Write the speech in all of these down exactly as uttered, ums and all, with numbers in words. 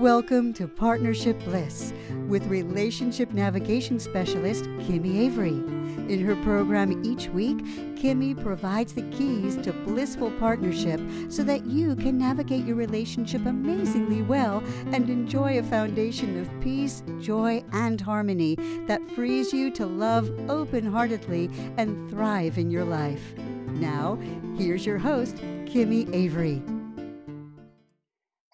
Welcome to Partnership Bliss with relationship navigation specialist Kimi Avery. In her program each week, Kimi provides the keys to blissful partnership so that you can navigate your relationship amazingly well and enjoy a foundation of peace, joy, and harmony that frees you to love open-heartedly and thrive in your life. Now, here's your host, Kimi Avery.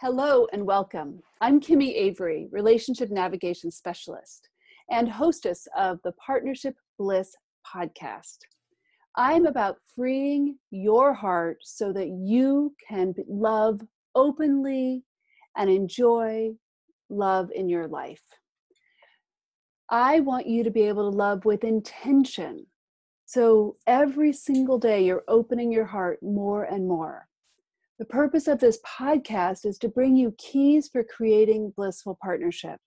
Hello and welcome. I'm Kimi Avery, Relationship Navigation Specialist and hostess of the Partnership Bliss Podcast. I'm about freeing your heart so that you can love openly and enjoy love in your life. I want you to be able to love with intention. So every single day you're opening your heart more and more. The purpose of this podcast is to bring you keys for creating blissful partnership.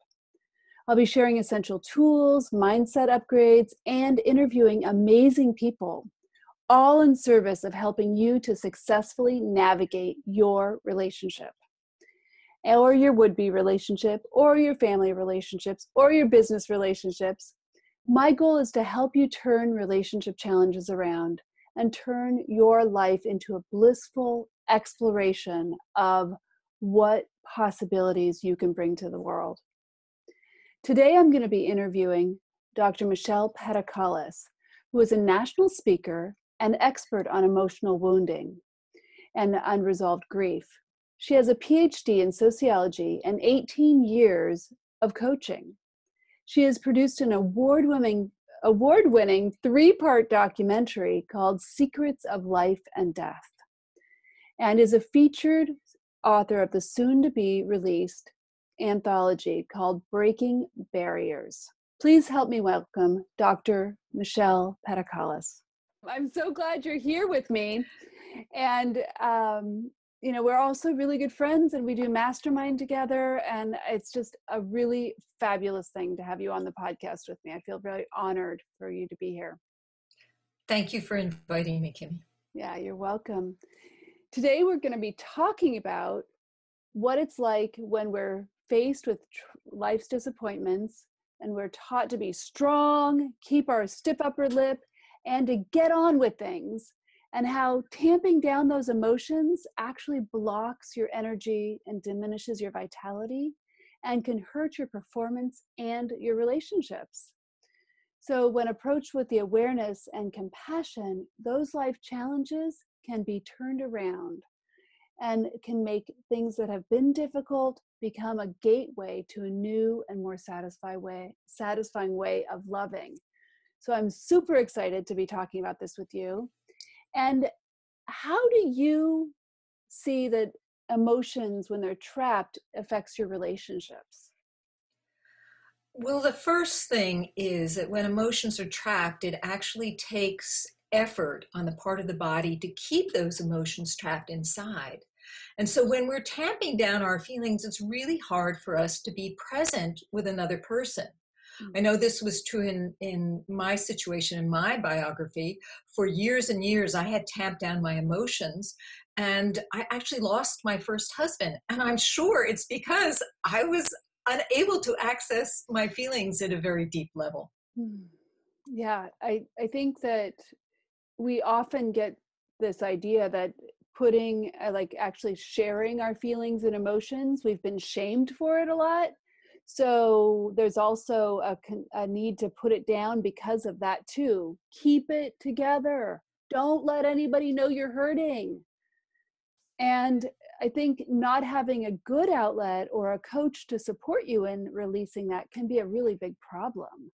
I'll be sharing essential tools, mindset upgrades, and interviewing amazing people, all in service of helping you to successfully navigate your relationship, or your would-be relationship, or your family relationships, or your business relationships. My goal is to help you turn relationship challenges around and turn your life into a blissful exploration of what possibilities you can bring to the world. Today, I'm going to be interviewing Doctor Michelle Peticolas, who is a national speaker and expert on emotional wounding and unresolved grief. She has a P H D in sociology and eighteen years of coaching. She has produced an award-winning award-winning three-part documentary called Secrets of Life and Death, and is a featured author of the soon-to-be released anthology called Breaking Barriers. Please help me welcome Doctor Michelle Peticolas. I'm so glad you're here with me. And, um, you know, we're also really good friends and we do mastermind together. And it's just a really fabulous thing to have you on the podcast with me. I feel really honored for you to be here. Thank you for inviting me, Kimi. Yeah, you're welcome. Today, we're going to be talking about what it's like when we're faced with tr- life's disappointments and we're taught to be strong, keep our stiff upper lip, and to get on with things, and how tamping down those emotions actually blocks your energy and diminishes your vitality and can hurt your performance and your relationships. So when approached with the awareness and compassion, those life challenges can be turned around and can make things that have been difficult become a gateway to a new and more satisfying way, satisfying way of loving. So I'm super excited to be talking about this with you. And how do you see that emotions, when they're trapped, affects your relationships? Well, the first thing is that when emotions are trapped, it actually takes effort on the part of the body to keep those emotions trapped inside. And so when we're tamping down our feelings, it's really hard for us to be present with another person. Mm-hmm. I know this was true in, in my situation, in my biography. For years and years, I had tamped down my emotions, and I actually lost my first husband. And I'm sure it's because I was unable to access my feelings at a very deep level. Mm-hmm. Yeah, I, I think that we often get this idea that putting, uh, like actually sharing our feelings and emotions, we've been shamed for it a lot. So there's also a, a need to put it down because of that too. Keep it together. Don't let anybody know you're hurting. And I think not having a good outlet or a coach to support you in releasing that can be a really big problem.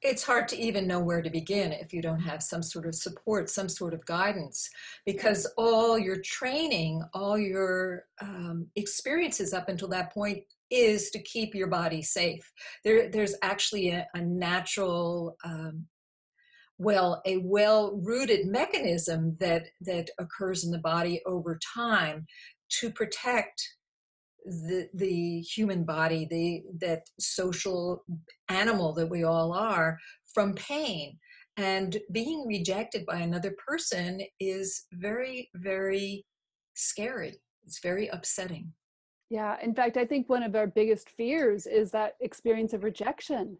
It's hard to even know where to begin if you don't have some sort of support, some sort of guidance, because all your training, all your um, experiences up until that point is to keep your body safe. There, there's actually a, a natural, um, well, a well-rooted mechanism that, that occurs in the body over time to protect the the human body, the that social animal that we all are, from pain. And being rejected by another person is very, very scary. It's very upsetting. Yeah. In fact, I think one of our biggest fears is that experience of rejection.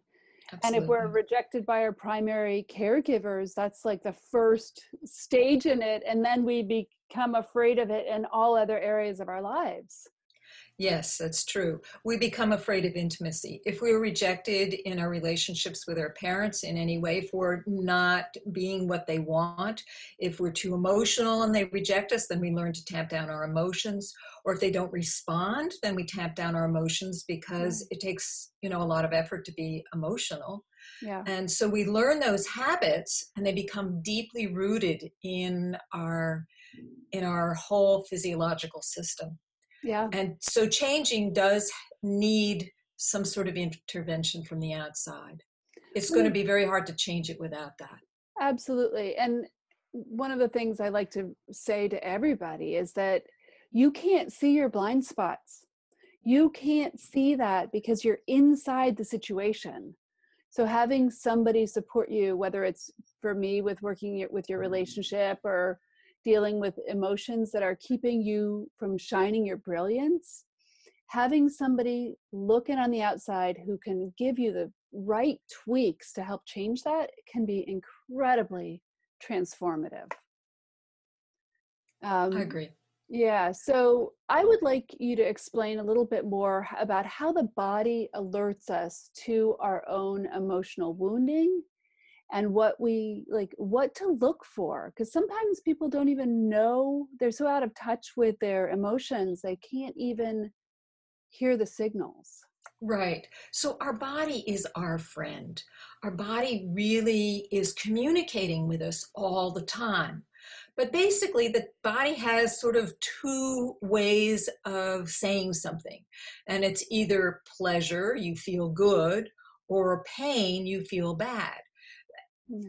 Absolutely. And if we're rejected by our primary caregivers, that's like the first stage in it. And then we become afraid of it in all other areas of our lives. Yes, that's true. We become afraid of intimacy. If we were rejected in our relationships with our parents in any way for not being what they want, if we're too emotional and they reject us, then we learn to tamp down our emotions. Or if they don't respond, then we tamp down our emotions because mm-hmm. it takes, you know, a lot of effort to be emotional. Yeah. And so we learn those habits and they become deeply rooted in our, in our whole physiological system. Yeah. And so changing does need some sort of intervention from the outside. It's going to be very hard to change it without that. Absolutely. And one of the things I like to say to everybody is that you can't see your blind spots. You can't see that because you're inside the situation. So having somebody support you, whether it's for me with working with your relationship or dealing with emotions that are keeping you from shining your brilliance, having somebody looking on the outside who can give you the right tweaks to help change that can be incredibly transformative. Um, I agree. Yeah. So I would like you to explain a little bit more about how the body alerts us to our own emotional wounding and what we like, what to look for, because sometimes people don't even know, they're so out of touch with their emotions, they can't even hear the signals. Right. So our body is our friend. Our body really is communicating with us all the time. But basically, the body has sort of two ways of saying something. And it's either pleasure, you feel good, or pain, you feel bad.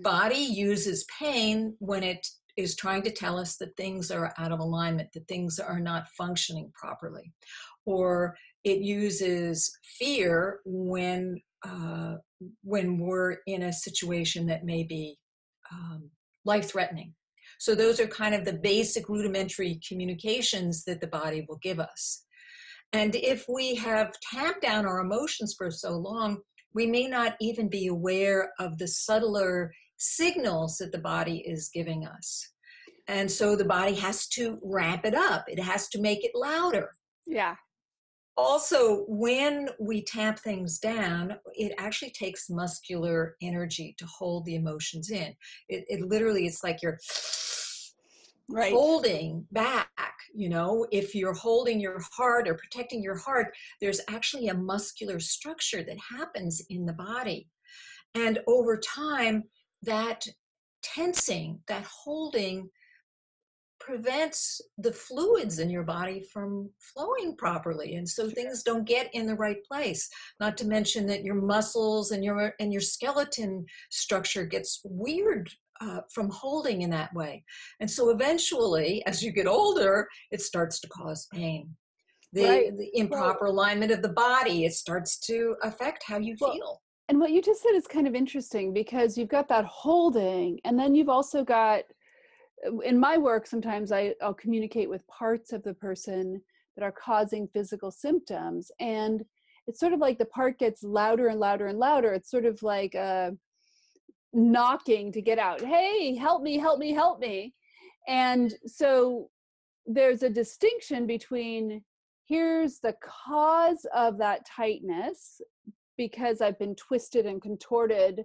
Body uses pain when it is trying to tell us that things are out of alignment, that things are not functioning properly. Or it uses fear when uh, when we're in a situation that may be um, life-threatening. So those are kind of the basic rudimentary communications that the body will give us. And if we have tamped down our emotions for so long, we may not even be aware of the subtler signals that the body is giving us. And so the body has to ramp it up. It has to make it louder. Yeah. Also, when we tamp things down, it actually takes muscular energy to hold the emotions in. It, it literally, it's like you're right. holding back. You know, if you're holding your heart or protecting your heart, there's actually a muscular structure that happens in the body. And over time, that tensing, that holding prevents the fluids in your body from flowing properly. And so things don't get in the right place. Not to mention that your muscles and your and your skeleton structure gets weird Uh, from holding in that way. And so eventually, as you get older, it starts to cause pain. The, right. the improper well, alignment of the body, it starts to affect how you well, feel. And what you just said is kind of interesting because you've got that holding and then you've also got, in my work, sometimes I, I'll communicate with parts of the person that are causing physical symptoms. And it's sort of like the part gets louder and louder and louder. It's sort of like a knocking to get out. Hey, help me, help me, help me. And so there's a distinction between here's the cause of that tightness because I've been twisted and contorted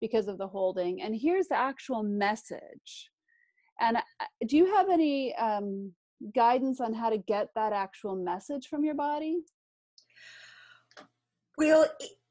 because of the holding, and here's the actual message. And do you have any um, guidance on how to get that actual message from your body? Well,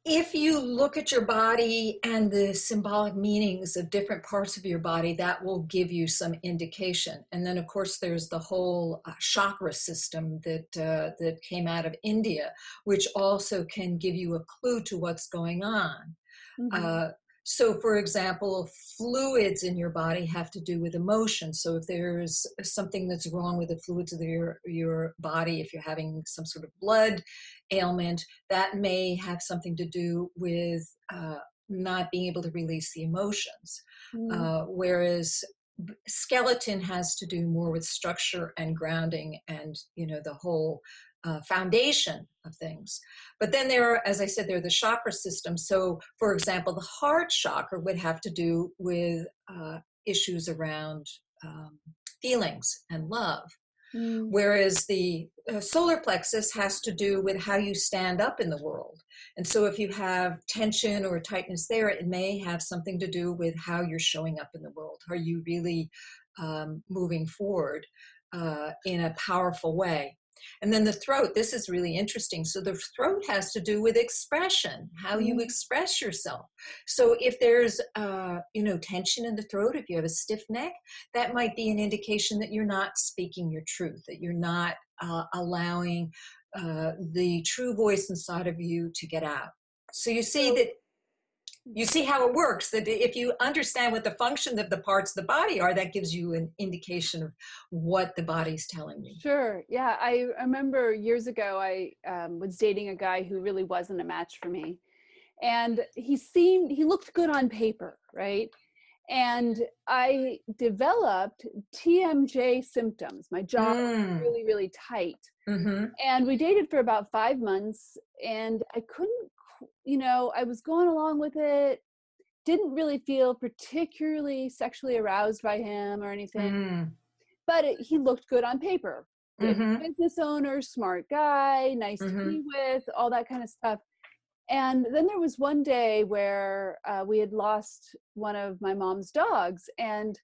if you look at your body and the symbolic meanings of different parts of your body, that will give you some indication. And then, of course, there's the whole uh, chakra system that uh, that came out of India, which also can give you a clue to what's going on. Mm-hmm. Uh, so, for example, fluids in your body have to do with emotion. So if there's something that's wrong with the fluids of your, your body, if you're having some sort of blood ailment, that may have something to do with uh, not being able to release the emotions. Mm. Uh, whereas skeleton has to do more with structure and grounding and, you know, the whole uh, foundation of things. But then there are, as I said, there are the chakra systems. So, for example, the heart chakra would have to do with uh, issues around um, feelings and love. Mm. Whereas the uh, solar plexus has to do with how you stand up in the world. And so if you have tension or tightness there, it may have something to do with how you're showing up in the world. Are you really um, moving forward uh, in a powerful way? And then the throat, this is really interesting. So the throat has to do with expression, how you express yourself. So if there's, uh, you know, tension in the throat, if you have a stiff neck, that might be an indication that you're not speaking your truth, that you're not uh, allowing uh, the true voice inside of you to get out. So you see that, you see how it works, that if you understand what the function of the parts of the body are, that gives you an indication of what the body's telling you. Sure. Yeah. I remember years ago, I um, was dating a guy who really wasn't a match for me. And he seemed, he looked good on paper, right? And I developed T M J symptoms. My jaw mm. was really, really tight. Mm-hmm. And we dated for about five months and I couldn't, you know, I was going along with it, didn't really feel particularly sexually aroused by him or anything, mm. but it, he looked good on paper. Mm-hmm. Business owner, smart guy, nice mm-hmm. to be with, all that kind of stuff. And then there was one day where uh, we had lost one of my mom's dogs, and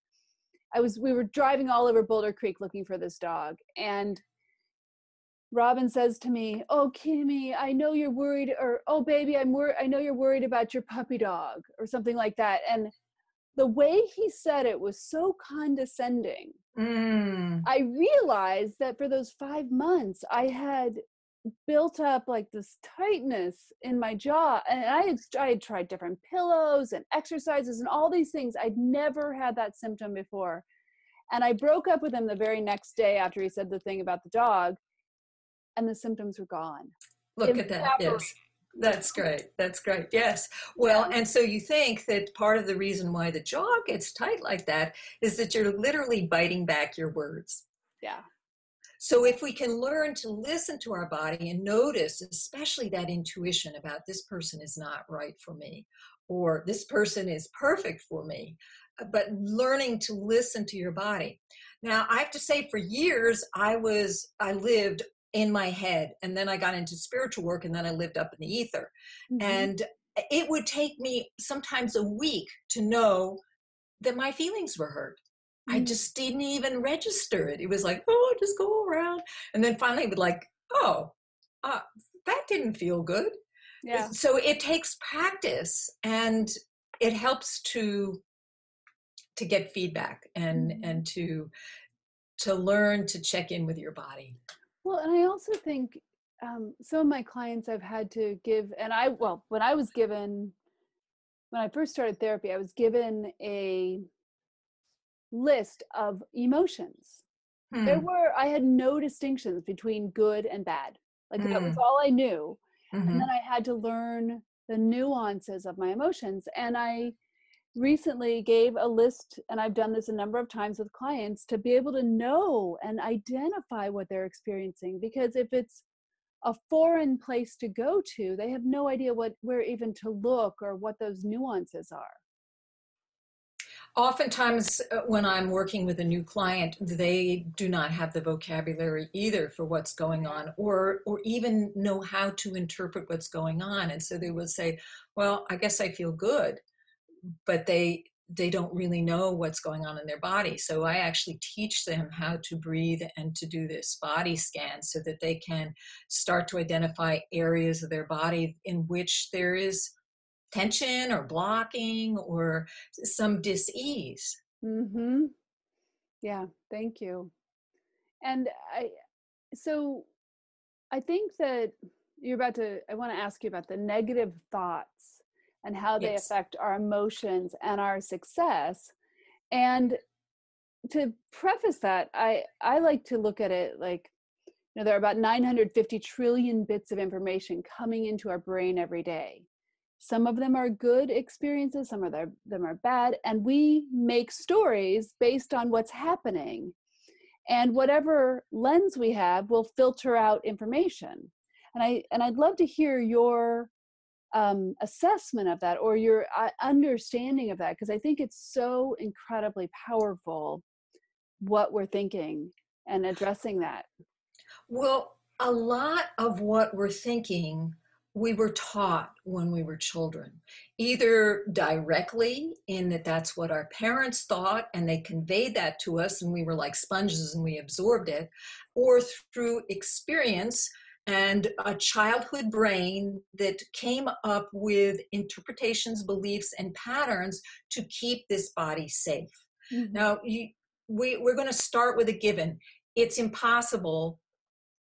I was, we were driving all over Boulder Creek looking for this dog, and Robin says to me, "Oh, Kimi, I know you're worried," or "Oh, baby, I'm worried. I know you're worried about your puppy dog," or something like that. And the way he said it was so condescending. Mm. I realized that for those five months, I had built up like this tightness in my jaw, and I had, I had tried different pillows and exercises and all these things. I'd never had that symptom before, and I broke up with him the very next day after he said the thing about the dog. And the symptoms were gone. Look at that. Yes. That's great. That's great. Yes. Well, and so you think that part of the reason why the jaw gets tight like that is that you're literally biting back your words. Yeah. So if we can learn to listen to our body and notice, especially that intuition about this person is not right for me, or this person is perfect for me, but learning to listen to your body. Now, I have to say for years, I was, I lived in my head, and then I got into spiritual work, and then I lived up in the ether. Mm-hmm. And it would take me sometimes a week to know that my feelings were hurt. Mm-hmm. I just didn't even register it. It was like, oh, I just go around. And then finally it would like, oh, uh, that didn't feel good. Yeah. So it takes practice, and it helps to to get feedback and mm-hmm. and to to learn to check in with your body. Well, and I also think um, some of my clients I've had to give, and I, well, when I was given, when I first started therapy, I was given a list of emotions. Hmm. There were, I had no distinctions between good and bad. Like hmm. that was all I knew. Mm-hmm. And then I had to learn the nuances of my emotions. And I recently gave a list, and I've done this a number of times with clients, to be able to know and identify what they're experiencing, because if it's a foreign place to go to, they have no idea what, where even to look or what those nuances are. Oftentimes when I'm working with a new client, they do not have the vocabulary either for what's going on, or or even know how to interpret what's going on. And so they will say, well, I guess I feel good. But they they don't really know what's going on in their body. So I actually teach them how to breathe and to do this body scan so that they can start to identify areas of their body in which there is tension or blocking or some dis-ease. Mm-hmm. Yeah, thank you. And I, so I think that you're about to, I want to ask you about the negative thoughts and how they yes. affect our emotions and our success. And to preface that, I, I like to look at it like, you know, there are about nine hundred fifty trillion bits of information coming into our brain every day. Some of them are good experiences, some of them are bad, and we make stories based on what's happening. And whatever lens we have will filter out information. And, I, and I'd love to hear your um, assessment of that, or your uh, understanding of that, because I think it's so incredibly powerful what we're thinking and addressing that. Well, a lot of what we're thinking we were taught when we were children, either directly in that that's what our parents thought and they conveyed that to us and we were like sponges and we absorbed it, or through experience and a childhood brain that came up with interpretations, beliefs, and patterns to keep this body safe. Mm-hmm. Now, you, we, we're going to start with a given. It's impossible,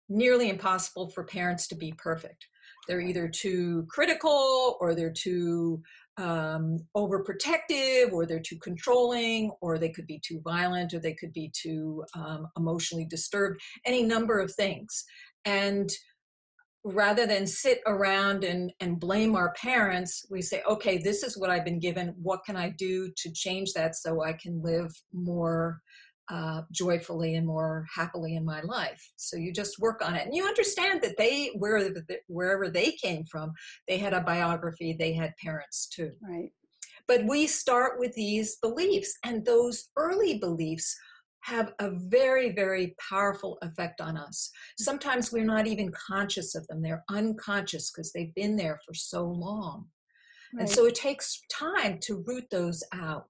nearly impossible, for parents to be perfect. They're either too critical, or they're too um, overprotective, or they're too controlling, or they could be too violent, or they could be too um, emotionally disturbed, any number of things. And rather than sit around and, and blame our parents, we say, okay, this is what I've been given. What can I do to change that so I can live more Uh, joyfully and more happily in my life? So you just work on it. And you understand that they, where, wherever they came from, they had a biography, they had parents too. Right. But we start with these beliefs, and those early beliefs have a very, very powerful effect on us. Sometimes we're not even conscious of them. They're unconscious because they've been there for so long. Right. And so it takes time to root those out.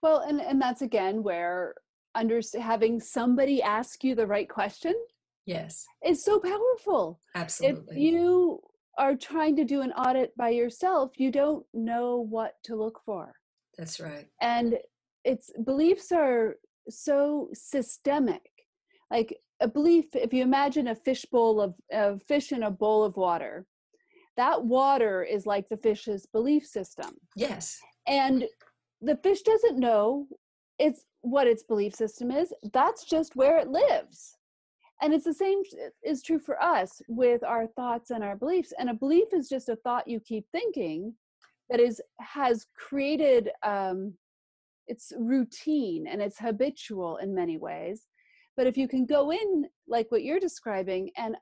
Well, and, and that's again where Under, having somebody ask you the right question, yes, is so powerful. Absolutely. If you are trying to do an audit by yourself, you don't know what to look for. That's right. And it's beliefs are so systemic. Like a belief, if you imagine a fishbowl of uh, fish in a bowl of water, that water is like the fish's belief system. Yes. And the fish doesn't know it's what its belief system is. That's just where it lives. And it's the same is true for us with our thoughts and our beliefs. And a belief is just a thought you keep thinking that is has created um, it's routine and it's habitual in many ways. But if you can go in like what you're describing and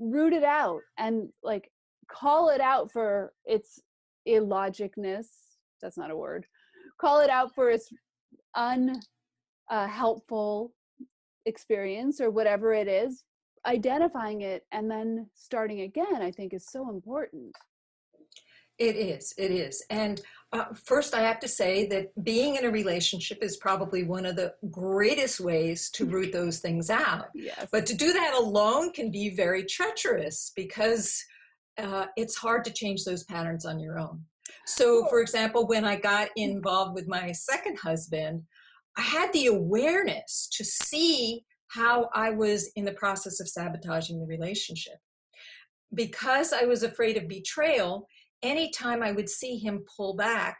root it out and like call it out for its illogicness, that's not a word, call it out for its unhelpful uh, experience or whatever it is, identifying it and then starting again, I think is so important. It is, it is. And uh, first I have to say that being in a relationship is probably one of the greatest ways to root those things out. Yes. But to do that alone can be very treacherous because uh, it's hard to change those patterns on your own. So, for example, when I got involved with my second husband, I had the awareness to see how I was in the process of sabotaging the relationship. Because I was afraid of betrayal, anytime I would see him pull back,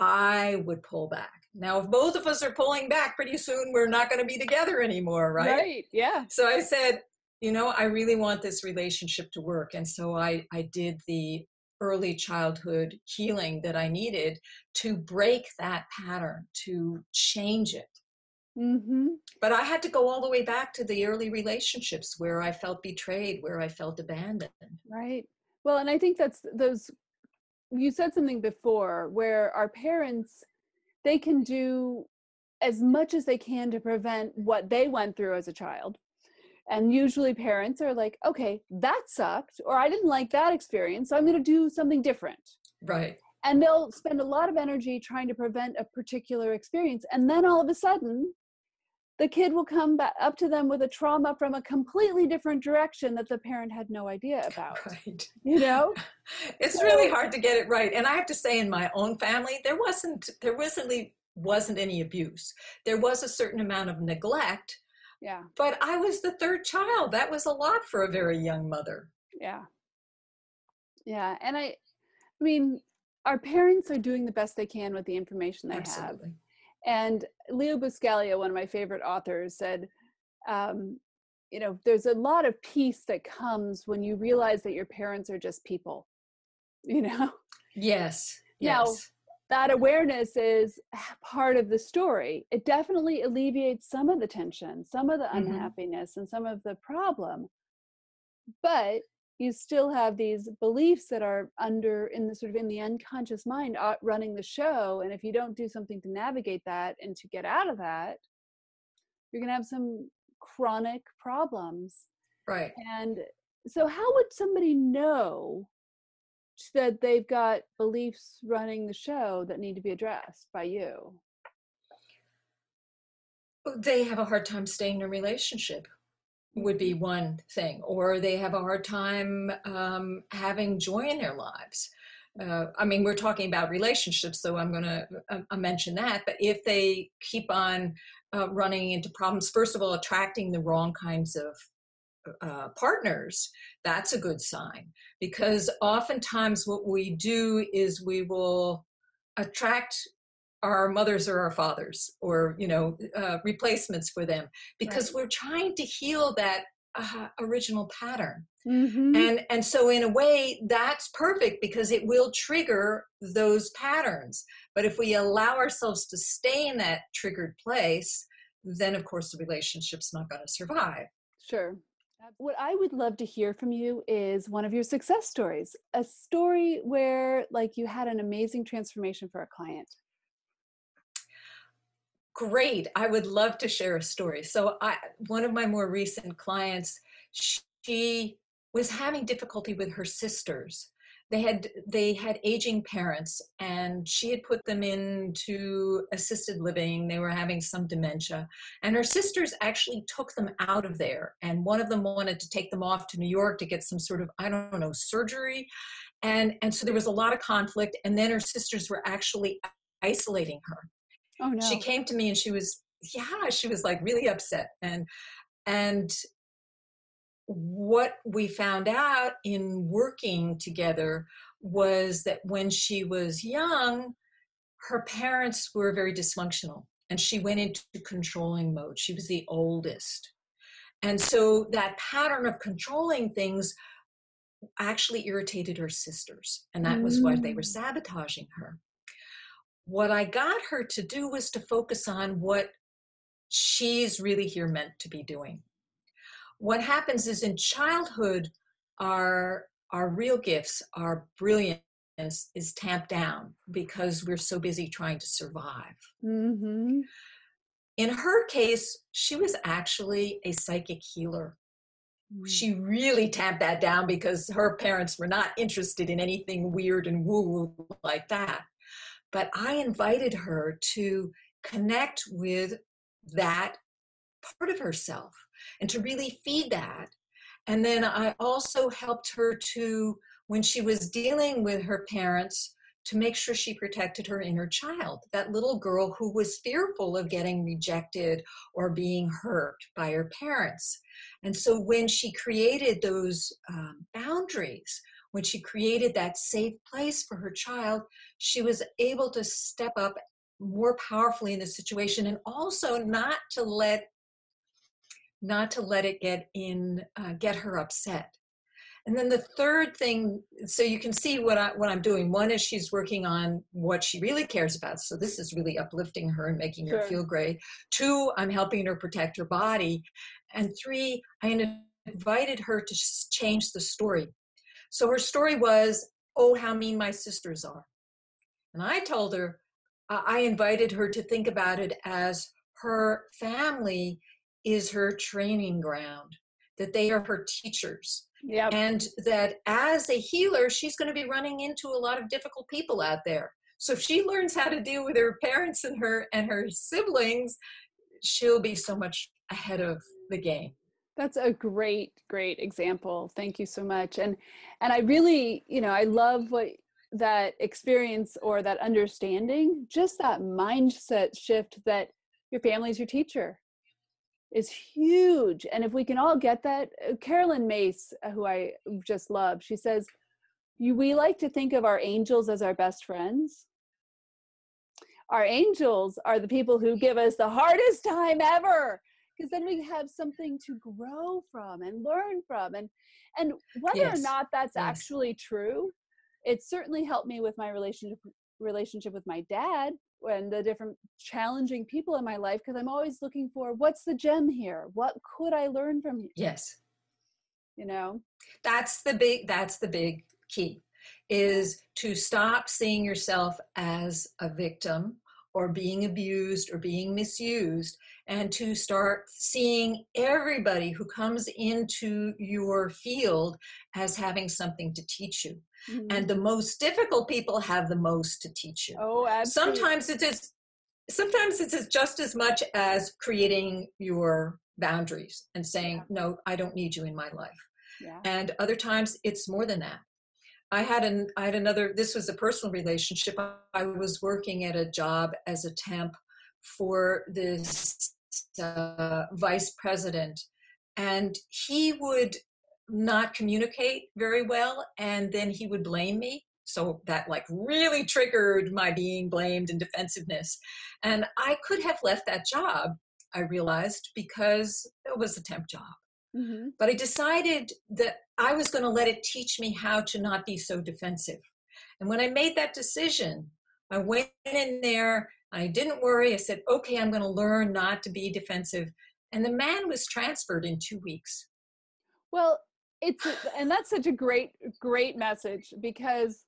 I would pull back. Now, if both of us are pulling back, pretty soon we're not going to be together anymore, right? Right, yeah. So I said, you know, I really want this relationship to work. And so I, I did the early childhood healing that I needed to break that pattern, to change it. Mm-hmm. But I had to go all the way back to the early relationships where I felt betrayed, where I felt abandoned. Right. Well, and I think that's those, you said something before where our parents, they can do as much as they can to prevent what they went through as a child. And usually parents are like, okay, that sucked, or I didn't like that experience, so I'm going to do something different. Right. And they'll spend a lot of energy trying to prevent a particular experience. And then all of a sudden, the kid will come back up to them with a trauma from a completely different direction that the parent had no idea about. Right. You know? It's so really hard to get it right. And I have to say, in my own family, there wasn't, there wasn't, wasn't any abuse. There was a certain amount of neglect. Yeah. But I was the third child. That was a lot for a very young mother. Yeah. Yeah. And I, I mean, our parents are doing the best they can with the information they Absolutely. have. And Leo Buscaglia, one of my favorite authors, said, um, you know, there's a lot of peace that comes when you realize that your parents are just people, you know? Yes. Yes. Now, that awareness is part of the story. It definitely alleviates some of the tension, some of the mm-hmm. unhappiness, and some of the problem. But you still have these beliefs that are under in the sort of in the unconscious mind uh, running the show. And if you don't do something to navigate that and to get out of that, you're going to have some chronic problems. Right. And so how would somebody know that they've got beliefs running the show that need to be addressed by you? They have a hard time staying in a relationship would be one thing, or they have a hard time um, having joy in their lives. Uh, I mean, we're talking about relationships, so I'm going to uh, mention that. But if they keep on uh, running into problems, first of all, attracting the wrong kinds of uh, partners, that's a good sign. Because oftentimes what we do is we will attract our mothers or our fathers, or, you know, uh, replacements for them, because right. we're trying to heal that uh, original pattern. Mm-hmm. And, and so in a way that's perfect because it will trigger those patterns. But if we allow ourselves to stay in that triggered place, then of course the relationship's not going to survive. Sure. What I would love to hear from you is one of your success stories, a story where like you had an amazing transformation for a client. Great. I would love to share a story. So I, one of my more recent clients, she was having difficulty with her sisters. They had, they had aging parents, and she had put them into assisted living. They were having some dementia, and her sisters actually took them out of there. And one of them wanted to take them off to New York to get some sort of, I don't know, surgery. And, and so there was a lot of conflict. And then her sisters were actually isolating her. Oh, no. She came to me and she was, yeah, she was like really upset. And, and what we found out in working together was that when she was young, her parents were very dysfunctional and she went into controlling mode. She was the oldest. And so that pattern of controlling things actually irritated her sisters. And that mm. was why they were sabotaging her. What I got her to do was to focus on what she's really here meant to be doing. What happens is in childhood, our, our real gifts, our brilliance is tamped down because we're so busy trying to survive. Mm-hmm. In her case, she was actually a psychic healer. She really tamped that down because her parents were not interested in anything weird and woo-woo like that. But I invited her to connect with that part of herself and to really feed that. And then I also helped her to, when she was dealing with her parents, to make sure she protected her inner child, that little girl who was fearful of getting rejected or being hurt by her parents. And so when she created those um, boundaries, when she created that safe place for her child, she was able to step up more powerfully in the situation, and also not to let, not to let it get in, uh, get her upset. And then the third thing, so you can see what, I, what I'm doing. One is she's working on what she really cares about. So this is really uplifting her and making sure. her feel great. Two, I'm helping her protect her body. And three, I invited her to change the story. So her story was, oh, how mean my sisters are. And I told her, I invited her to think about it as her family is her training ground, that they are her teachers. Yep. And that as a healer, she's going to be running into a lot of difficult people out there. So if she learns how to deal with her parents and her and her siblings, she'll be so much ahead of the game. That's a great, great example. Thank you so much. And and I really, you know, I love what that experience or that understanding, just that mindset shift that your family's your teacher is huge. And if we can all get that, Carolyn Mace, who I just love, she says, you, we like to think of our angels as our best friends. Our angels are the people who give us the hardest time ever. Because then we have something to grow from and learn from. And and whether yes. or not that's yes. actually true, it certainly helped me with my relationship relationship with my dad and the different challenging people in my life, because I'm always looking for what's the gem here? What could I learn from you? Yes. You know, that's the big, that's the big key, is to stop seeing yourself as a victim or being abused or being misused, and to start seeing everybody who comes into your field as having something to teach you. Mm-hmm. And the most difficult people have the most to teach you. Oh, absolutely. Sometimes it is, sometimes it's just as much as creating your boundaries and saying, yeah. no, I don't need you in my life. Yeah. And other times it's more than that. I had an, I had another, this was a personal relationship. I was working at a job as a temp for this uh, vice president, and he would not communicate very well, and then he would blame me. So that like really triggered my being blamed and defensiveness. And I could have left that job, I realized, because it was a temp job. Mm-hmm. But I decided that I was going to let it teach me how to not be so defensive. And when I made that decision, I went in there, I didn't worry. I said, okay, I'm going to learn not to be defensive. And the man was transferred in two weeks. Well, it's, and that's such a great, great message, because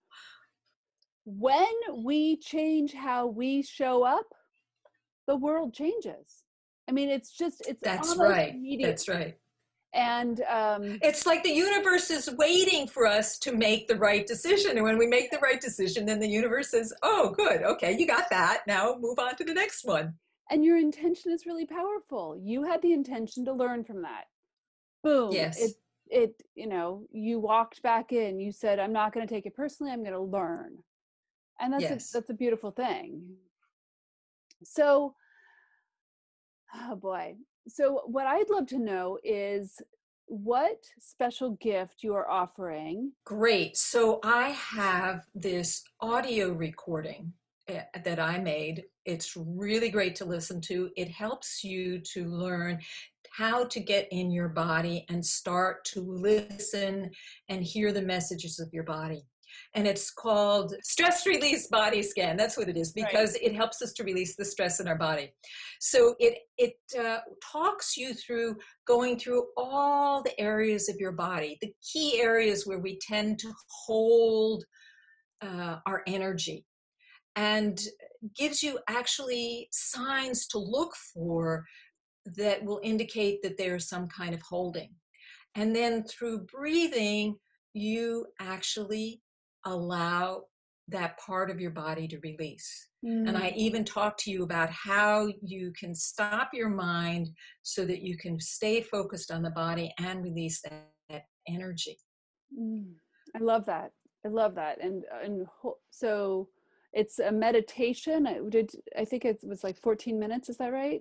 when we change how we show up, the world changes. I mean, it's just, it's that's almost right. immediate. That's right. And um, it's like the universe is waiting for us to make the right decision. And when we make the right decision, then the universe says, oh, good. Okay, you got that. Now move on to the next one. And your intention is really powerful. You had the intention to learn from that. Boom. Yes. It, it, you know, you walked back in, you said, I'm not going to take it personally. I'm going to learn. And that's, yes. a, that's a beautiful thing. So, oh boy. So what I'd love to know is what special gift you are offering. Great. So I have this audio recording that I made. It's really great to listen to. It helps you to learn how to get in your body and start to listen and hear the messages of your body. And it's called Stress Release Body Scan. That's what it is, because right. it helps us to release the stress in our body. So it, it uh, talks you through going through all the areas of your body, the key areas where we tend to hold uh, our energy, and gives you actually signs to look for that will indicate that there's some kind of holding. And then through breathing, you actually allow that part of your body to release. Mm-hmm. And I even talk to you about how you can stop your mind so that you can stay focused on the body and release that, that energy. Mm. I love that. I love that. And and ho- so it's a meditation. I did. I think it was like fourteen minutes. Is that right?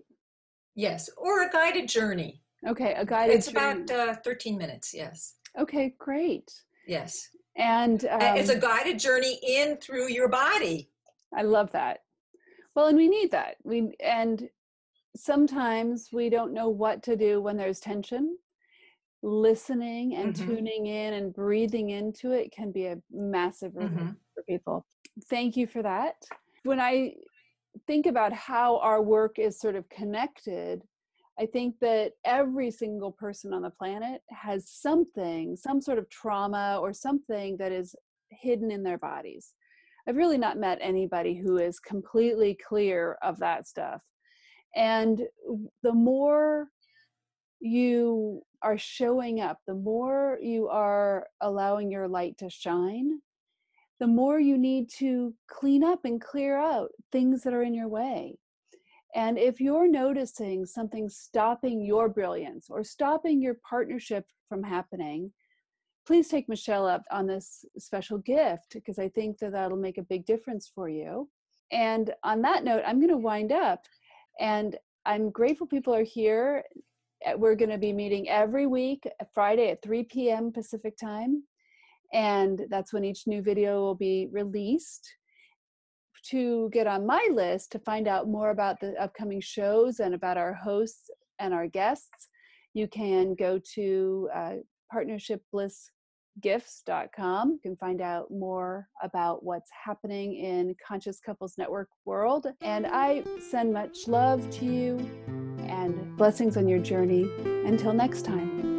Yes. Or a guided journey. Okay. A guided it's journey. It's about uh, thirteen minutes. Yes. Okay. Great. Yes. And um, it's a guided journey in through your body. I love that. Well, and we need that. We and sometimes we don't know what to do when there's tension. Listening and mm-hmm. tuning in and breathing into it can be a massive relief mm-hmm. for people. Thank you for that. When I think about how our work is sort of connected, I think that every single person on the planet has something, some sort of trauma or something that is hidden in their bodies. I've really not met anybody who is completely clear of that stuff. And the more you are showing up, the more you are allowing your light to shine, the more you need to clean up and clear out things that are in your way. And if you're noticing something stopping your brilliance or stopping your partnership from happening, please take Michelle up on this special gift, because I think that that'll make a big difference for you. And on that note, I'm going to wind up, and I'm grateful people are here. We're going to be meeting every week, Friday at three p.m. Pacific time. And that's when each new video will be released. To get on my list to find out more about the upcoming shows and about our hosts and our guests, you can go to uh, partnership bliss partnership gifts dot com. You can find out more about what's happening in Conscious Couples Network world. And I send much love to you and blessings on your journey. Until next time.